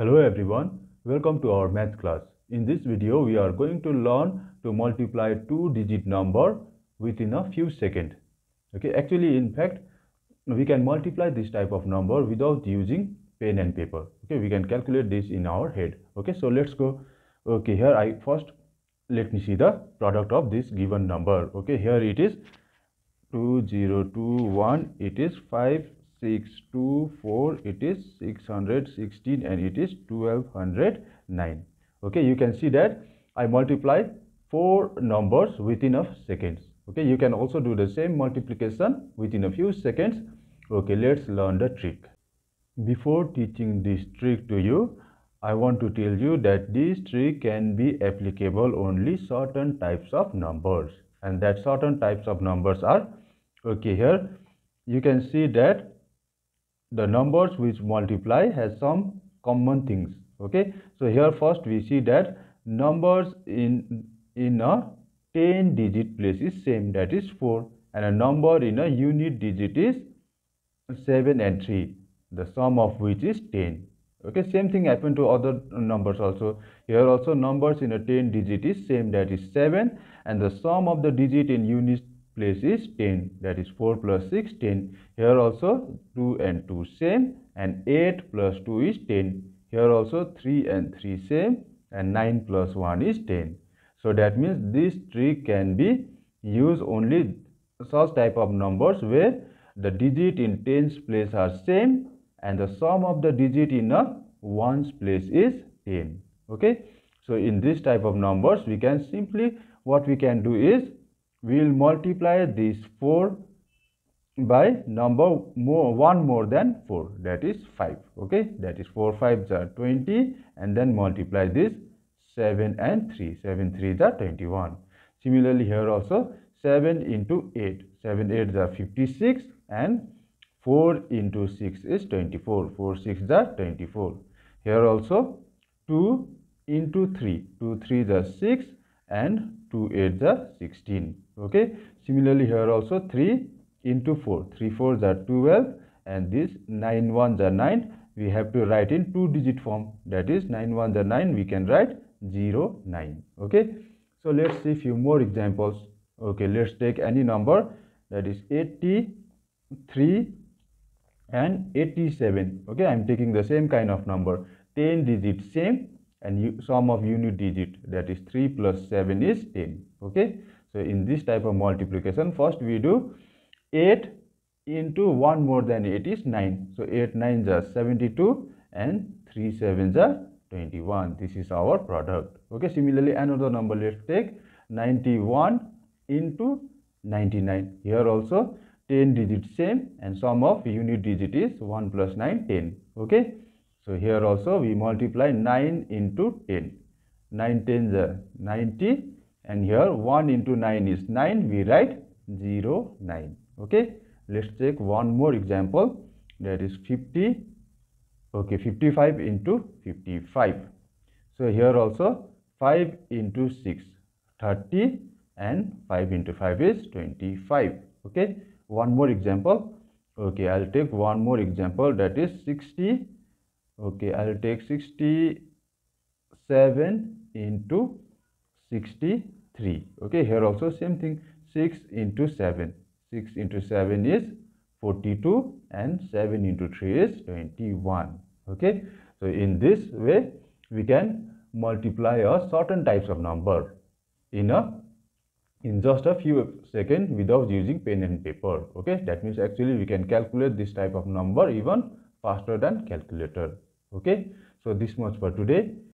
Hello everyone, welcome to our math class. In this video we are going to learn to multiply two-digit number within a few seconds. Okay, actually in fact we can multiply this type of number without using pen and paper. Okay, we can calculate this in our head. Okay, so let's go. Okay, here let me see the product of this given number. Okay, here it is 2021, it is 5624, it is 616, and it is 1209. Okay, you can see that I multiply four numbers within a seconds. Okay, you can also do the same multiplication within a few seconds. Okay, let's learn the trick. Before teaching this trick to you, I want to tell you that this trick can be applicable only certain types of numbers, and that certain types of numbers are, okay, here you can see that the numbers which multiply has some common things. Okay, so here first we see that numbers in a 10-digit place is same, that is 4, and a number in a unit digit is 7 and 3, the sum of which is 10. Okay, same thing happened to other numbers also. Here also numbers in a 10-digit is same, that is 7, and the sum of the digit in unit place is 10, that is 4 plus 6 10. Here also 2 and 2 same, and 8 plus 2 is 10. Here also 3 and 3 same, and 9 plus 1 is 10. So that means this trick can be used only such type of numbers where the digit in tens place are same and the sum of the digit in a ones place is 10. Okay, so in this type of numbers we can simply, what we can do is we will multiply this 4 by number one more than 4, that is 5. Okay, that is 4 5s are 20, and then multiply this 7 and 3. 7 3s are 21. Similarly, here also 7 into 8. 7 8s are 56, and 4 into 6 is 24. 4 6s are 24. Here also 2 into 3. 2 3s are 6, and 2 8s are 16. Okay, similarly here also 3 into 4. 3 4s are 12, and this 9 1s are 9. We have to write in two-digit form, that is 9 1s are 9. We can write 0 9. Okay, so let's see few more examples. Okay, let's take any number, that is 83 and 87. Okay, I'm taking the same kind of number, 10-digit same, and sum of unit digit, that is 3 plus 7 is 10. Okay, so in this type of multiplication first we do 8 into 1 more than 8 is 9. So 8 9s are 72, and 3 7s are 21. This is our product. Okay, similarly another number, let's take 91 into 99. Here also 10-digit same, and sum of unit digit is 1 plus 9 10. Okay, so here also we multiply 9 into 10. 9 10s are 90, and here 1 into 9 is 9. We write 0 9. Okay, let's take one more example, that is 50. Okay, 55 into 55. So here also 5 into 6 30, and 5 into 5 is 25. Okay, one more example. Okay, I'll take one more example, that is 60. Okay, I'll take 67 into 63. Okay, here also same thing, 6 into 7. 6 into 7 is 42, and 7 into 3 is 21. Okay, so in this way we can multiply a certain types of number in just a few seconds without using pen and paper. Okay, that means actually we can calculate this type of number even faster than calculator. Okay, so this much for today.